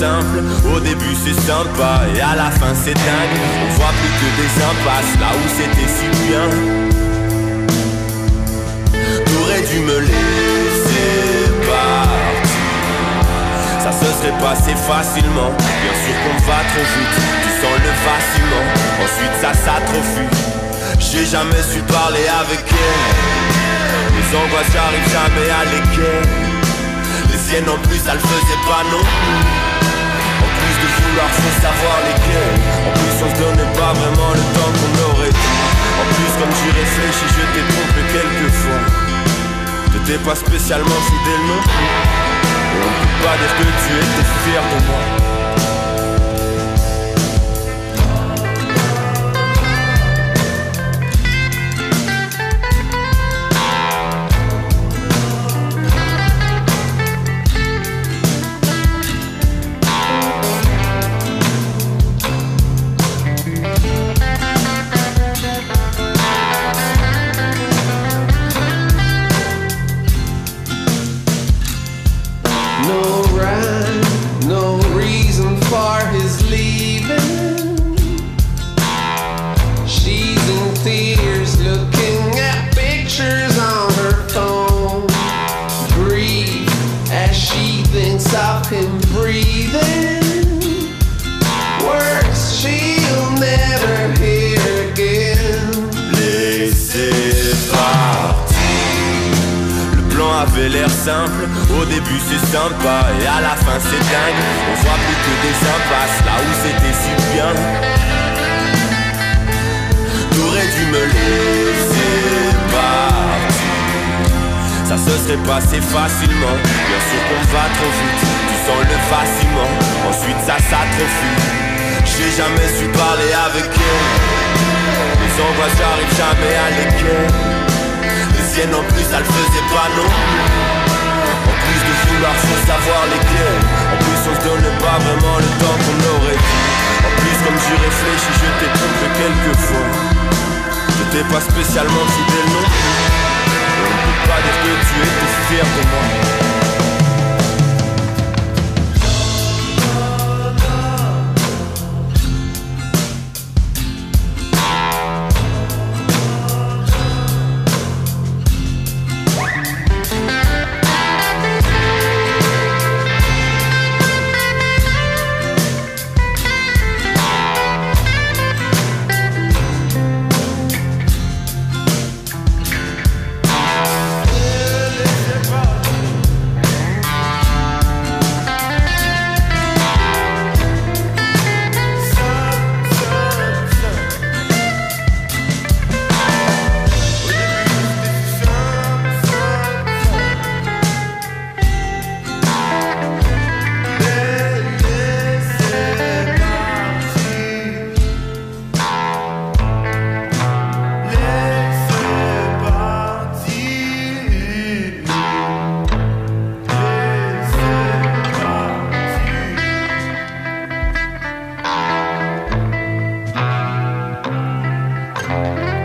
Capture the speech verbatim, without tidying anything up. simple. Au début c'est sympa et à la fin c'est dingue. On voit plus que des impasses là où c'était si bien. T'aurais dû me laisser partir, ça se serait passé facilement. Bien sûr qu'on va trop vite, tu sens le vacillement. Ensuite ça s'atrophie, j'ai jamais su parler avec elle. Les angoisses j'arrive jamais à lesquelles. En plus, ça le faisait pas non plus. En plus de vouloir sans savoir lesquels. En plus, on se donnait pas vraiment le temps qu'on aurait dû. En plus, comme tu réfléchis, je t'ai trompé quelques fois. T'étais pas spécialement fidèle non plus. Et on peut pas dire que tu étais fier de moi. L'air simple, au début c'est sympa et à la fin c'est dingue. On voit plus que des impasses là où c'était si bien. T'aurais dû me laisser partir, ça se serait passé facilement. Bien sûr qu'on va trop vite, tu sens le vacillement. Ensuite ça s'atrophie, j'ai jamais su parler avec elle. Les angoisses j'arrive jamais à lesquelles. En plus, ça le faisait pas non plus. En plus de vouloir sans savoir lesquels. En plus, on se donnait pas vraiment le temps qu'on aurait dû. En plus, comme j'y réfléchis, je t'ai trompé quelques fois. T'étais pas spécialement fidèle non plus. Et on peut pas dire que tu étais fier de moi. Bye.